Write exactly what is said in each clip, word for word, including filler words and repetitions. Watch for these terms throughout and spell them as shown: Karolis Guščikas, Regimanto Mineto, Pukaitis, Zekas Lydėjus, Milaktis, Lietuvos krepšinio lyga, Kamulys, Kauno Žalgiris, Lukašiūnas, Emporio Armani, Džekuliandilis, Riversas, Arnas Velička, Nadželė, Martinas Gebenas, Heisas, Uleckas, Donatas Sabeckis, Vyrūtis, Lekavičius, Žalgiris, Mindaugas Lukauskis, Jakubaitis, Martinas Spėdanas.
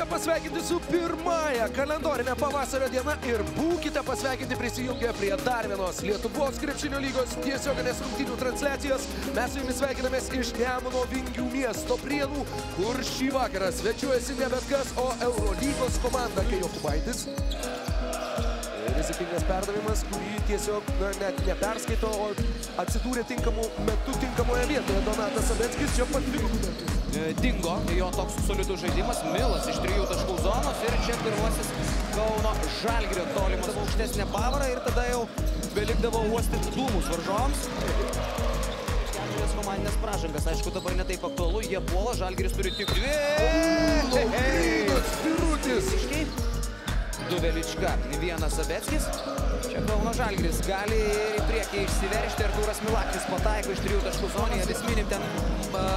būkite pasveikinti su pirmąja kalendorinė pavasario diena ir būkite pasveikinti prisijungę prie dar vienos Lietuvos krepšinio lygos tiesioginės rungtynių transliacijos. Mes su jumis sveikinamės iš Nemuno Vingių miesto Prienų, kur šį vakarą svečiuojasi ne bet kas, o Eurolygos komanda, kai Jakubaitis. Rizikingas perdavimas, kurį tiesiog na, net neperskaito, o atsidūrė tinkamu metu tinkamoje vietoje. Donatas Sabeckis čia pat dingo jo toks solidus žaidimas. Milas iš trijų taškų zonos ir čia pirmasis Kauno Žalgirio tolimas aukštesnė pavara ir tada jau belikdavo uostyti dūmus varžoms. Keturias komandinės pražangas, aišku, dabar ne taip aktualu, jie puola, Žalgiris turi tik dvi. Laurynas Vyrūtis. Du Velička, vienas Sabeckis. Čia Kauno Žalgiris gali ir į priekį išsiveršti. Artūras Milaktis pataiko iš trijų taškų zonėje. Vis minim ten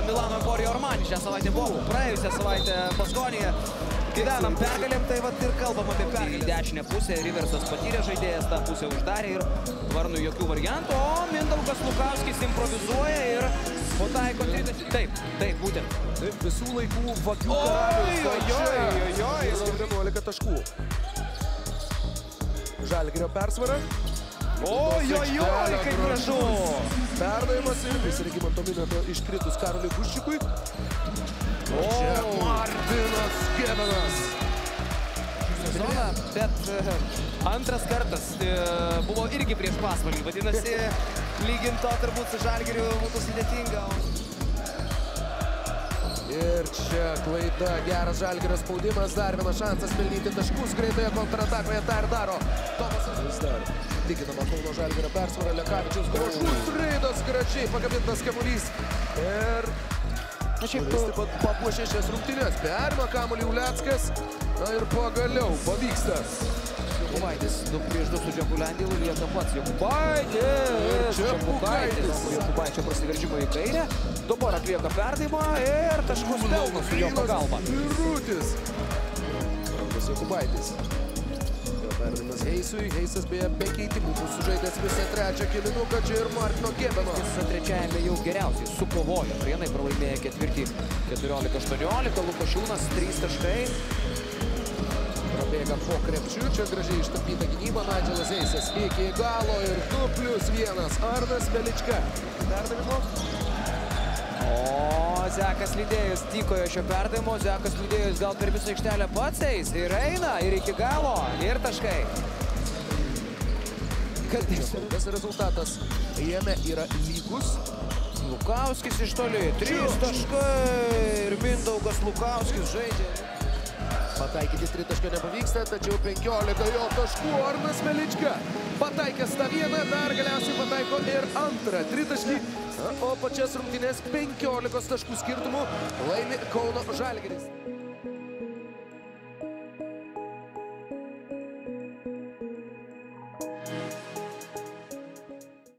Milano Emporio Ormanį šią savaitę buvau. Praėjusią savaitę Paskonėje gyvenam pergalėm, tai vat ir kalbam apie pergalę. Į dešinę pusę Riversas patyrė žaidėjas, tą pusę uždarė ir varnų jokių variantų. O Mindaugas Lukauskis improvizuoja ir pataiko tritaškį. Taip, taip, būtent. Taip, visų laikų vagių karalius. Ojojojojoj. vienuolika taškų. Žalgirio persvara. Ojojoj, kaip gražu. Perdavimas ir vis Regimanto Mineto iškritus Karoliui Guščikui. O čia Martinas Spėdanas. Sezoną, bet antras kartas buvo irgi prieš Pasvalį. Vadinasi, lyginto turbūt su Žalgiriu būtų sudėtinga. Ir čia klaida, geras Žalgirio spaudimas, dar vienas šansas pelnyti taškus, greitoje kontratakoje tą ir daro. Tomas vis dar tikinama Kauno Žalgirio persvara, Lekavičius gražus reidas, gražiai pakabintas Kamulys. Ir kuris taip pat papuošė šias rungtynes, perima kamulį Uleckas, na ir pagaliau pavyksta. Jakubaitis du prieš du su Džekuliandilu, lieka pats Jakubaitis. Čia Pukaitis. Jakubaičio prasiveržimo į kairę. Dabar atlieka perdavimą ir taškus pelno su jo pagalba. Vyrūtis. Rankas Jakubaitis. Perdavimas Heisui. Heisas beje be keitimų bus sužaidęs visą trečią kėlinuką. Čia ir Martino Gebeno. Jis trečiajame jau geriausiai sukovojo. Prienai pralaimėjo ketvirtį keturiolika aštuoniolika. Lukašiūnas trys taškai. Bėga po krepšiu, čia gražiai ištapyta gynyba, Nadželės eisės iki galo ir du plius vienas, Arnas Velička. Perdavimo. O, Zekas Lydėjus tykojo šio perdavimo, Zekas Lydėjus gal per visą aikštelę pats eis ir eina ir iki galo ir taškai. Tas rezultatas jame yra lygus. Lukauskis iš toli, trys taškai ir Mindaugas Lukauskis žaidė. Pataikyti tritaškio nepavyksta, tačiau penkiolika jo taškų Arnas Velička. Pataikęs tą vieną, dar galiausiai pataiko ir antrą tritaškį. O pačias rungtynes penkiolika taškų skirtumu laimi Kauno Žalgiris.